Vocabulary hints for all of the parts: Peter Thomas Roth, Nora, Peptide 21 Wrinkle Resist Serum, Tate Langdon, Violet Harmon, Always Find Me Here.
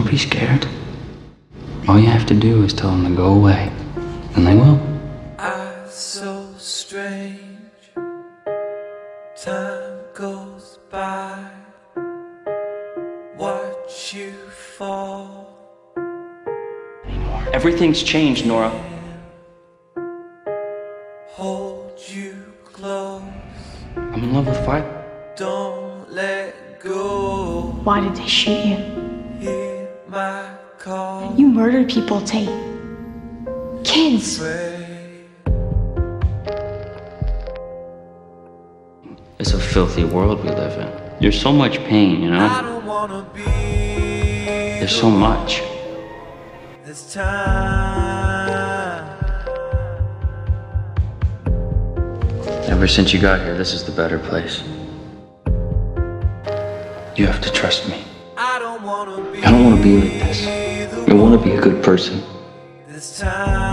Don't be scared. All you have to do is tell them to go away, and they will. So strange, time goes by, watch you fall. Everything's changed, Nora. Hold you close. I'm in love with Violet. Don't let go. Why did they shoot you? Hear my call. You murdered people, Tate. Kids. It's a filthy world we live in. There's so much pain, you know? I don't wanna be. There's so much. This time. Ever since you got here, this is the better place. You have to trust me. I don't wanna be like this. I wanna be a good person. This time.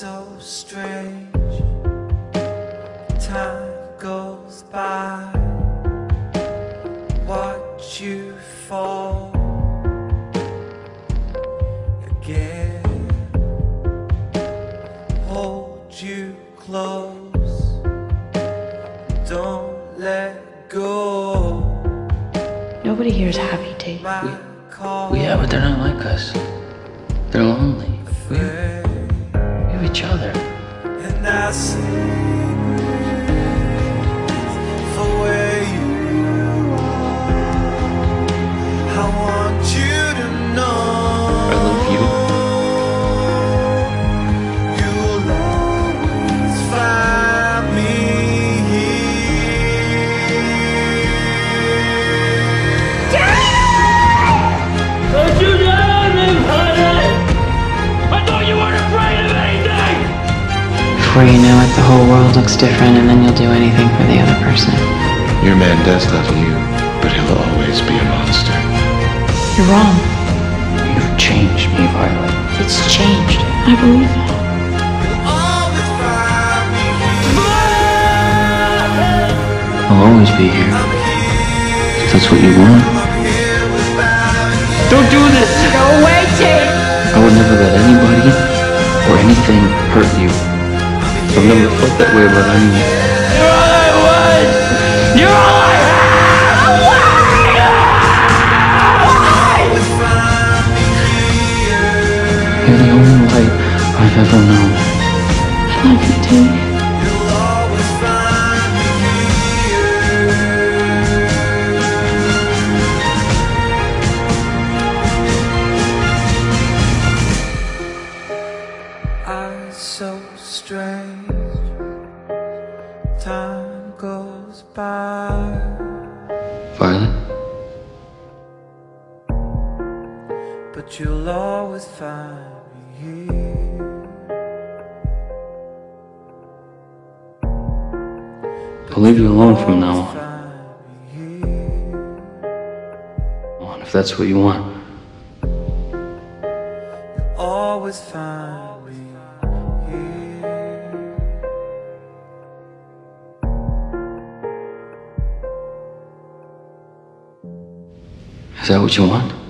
So strange, time goes by, watch you fall again, hold you close, don't let go. Nobody here is happy, Tate. Yeah, but they're not like us. They're lonely. Each other. And I sing for where you are. I want you to know I love you. You'll always find me here. Dad! Don't you know me, honey? I thought you weren't afraid of anything! Before you know it, the whole world looks different, and then you'll do anything for the other person. Your man does love you, but he'll always be a monster. You're wrong. You've changed me, Violet. It's changed. I believe that. I'll always be here. If that's what you want. Don't do this! Go away, Tate! I would never let anybody or anything hurt you. I've never felt that way about anyone. You're all I want! You're all I have! Why? You're the only light I've ever known. I love you, too. So strange, time goes by. Violet? But you'll always find me here. I'll leave you alone from now on. If that's what you want. You'll always find me here. Is that what you want?